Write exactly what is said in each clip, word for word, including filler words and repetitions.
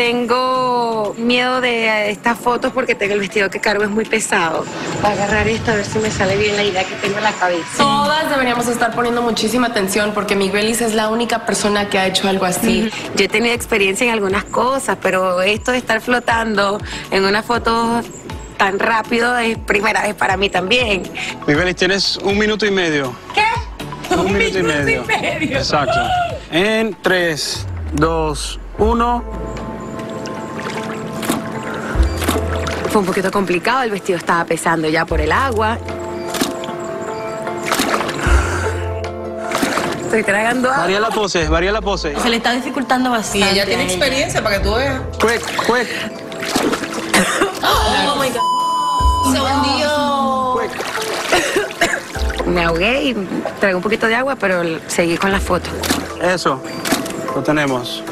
Tengo miedo de estas fotos porque tengo el vestido que cargo es muy pesado. Voy a agarrar esto a ver si me sale bien la idea que tengo en la cabeza. Todas deberíamos estar poniendo muchísima atención porque Miguelis es la única persona que ha hecho algo así. Mm-hmm. Yo he tenido experiencia en algunas cosas, pero esto de estar flotando en una foto tan rápido es primera vez para mí también. Miguelis, tienes un minuto y medio. ¿Qué? Un, un minuto, minuto y medio. y medio. Exacto. En tres, dos, uno. Fue un poquito complicado, el vestido estaba pesando ya por el agua. Estoy tragando agua. Varía la pose, varía la pose. Se le está dificultando bastante. Y ella tiene experiencia para que tú veas. Quick, quick. Oh, oh my God. Se hundió. Quick. Me ahogué y traigo un poquito de agua, pero seguí con la foto. Eso, lo tenemos.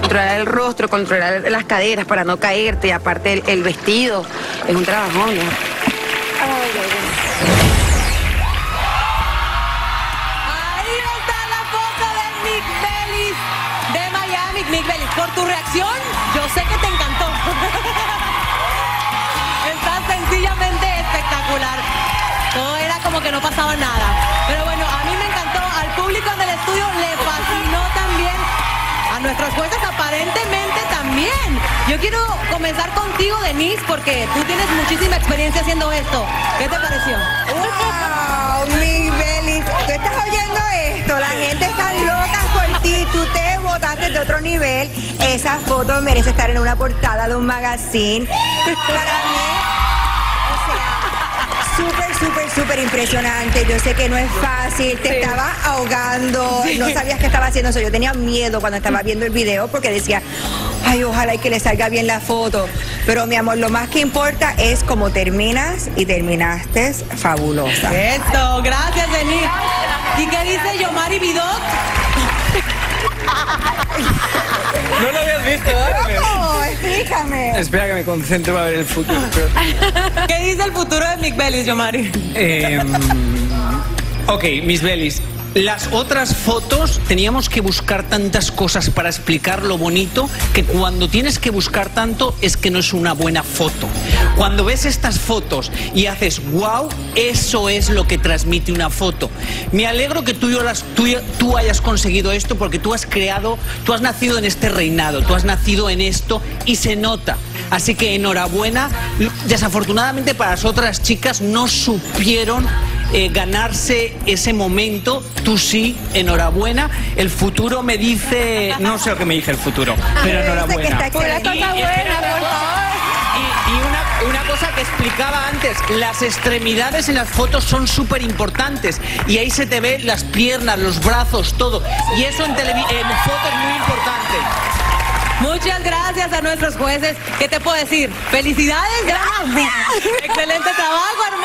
Controlar el rostro, controlar las caderas para no caerte, y aparte el, el vestido. Es un trabajón, ¿no? Ay, ahí está la foto de Miguelis, de Miami. Miguelis, por tu reacción, yo sé que te encantó. Está sencillamente espectacular. Todo era como que no pasaba nada. Pero bueno, a mí me encantó, al público del estudio le fascinó también. A nuestras juezas aparentemente también. Yo quiero comenzar contigo, Denise, porque tú tienes muchísima experiencia haciendo esto. ¿Qué te pareció? ¡Wow! Miguelis, ¿tú estás oyendo esto? La gente está loca por ti. Tú te botaste de otro nivel. Esa foto merece estar en una portada de un magazine. Para mí, o sea, súper, súper, súper impresionante. Yo sé que no es fácil. Te sí. estaba ahogando. Sí. No sabías qué estaba haciendo eso. Yo tenía miedo cuando estaba viendo el video porque decía, ay, ojalá y que le salga bien la foto. Pero, mi amor, lo más que importa es cómo terminas, y terminaste fabulosa. Eso, gracias, Denise. ¿Y qué dice Jomari Goyso? No lo habías visto, ¿eh? No, explícame. Espera que me concentre para ver el futuro. Pero... ¿qué dice el futuro de Miguelis, Jomari? Eh, ok, Miguelis. Las otras fotos teníamos que buscar tantas cosas para explicar lo bonito que cuando tienes que buscar tanto es que no es una buena foto. Cuando ves estas fotos y haces wow, eso es lo que transmite una foto. Me alegro que tú, y yo las, tú, tú hayas conseguido esto porque tú has creado, tú has nacido en este reinado, tú has nacido en esto y se nota. Así que enhorabuena. Desafortunadamente para las otras chicas no supieron Eh, ganarse ese momento. Tú sí, enhorabuena. El futuro me dice... no sé lo que me dice el futuro, pero enhorabuena. Una cosa buena, por favor. Y, y una, una cosa que explicaba antes, las extremidades en las fotos son súper importantes y ahí se te ven las piernas, los brazos, todo. Y eso en, en fotos es muy importante. Muchas gracias a nuestros jueces. ¿Qué te puedo decir? ¡Felicidades! ¡Gracias! ¡Excelente trabajo, hermano!